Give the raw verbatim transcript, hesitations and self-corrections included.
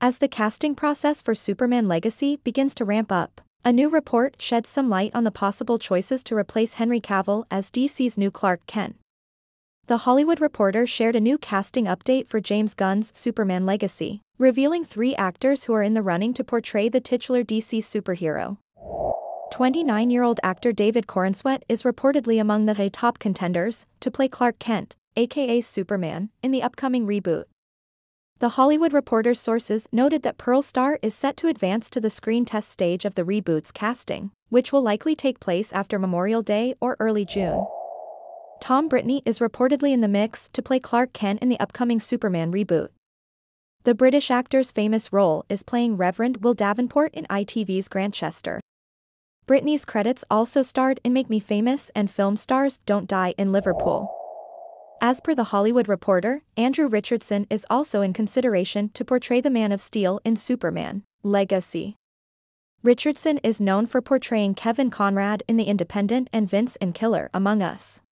As the casting process for Superman Legacy begins to ramp up, a new report sheds some light on the possible choices to replace Henry Cavill as D C's new Clark Kent. The Hollywood Reporter shared a new casting update for James Gunn's Superman Legacy, revealing three actors who are in the running to portray the titular D C superhero. twenty-nine-year-old actor David Corenswet is reportedly among the top contenders to play Clark Kent, aka Superman, in the upcoming reboot. The Hollywood Reporter's sources noted that Pearlstar is set to advance to the screen test stage of the reboot's casting, which will likely take place after Memorial Day or early June. Tom Brittany is reportedly in the mix to play Clark Kent in the upcoming Superman reboot. The British actor's famous role is playing Reverend Will Davenport in I T V's Grantchester. Brittany's credits also starred in Make Me Famous and film stars Don't Die in Liverpool. As per The Hollywood Reporter, Andrew Richardson is also in consideration to portray the Man of Steel in Superman: Legacy. Richardson is known for portraying Kevin Conrad in The Independent and Vince in Killer Among Us.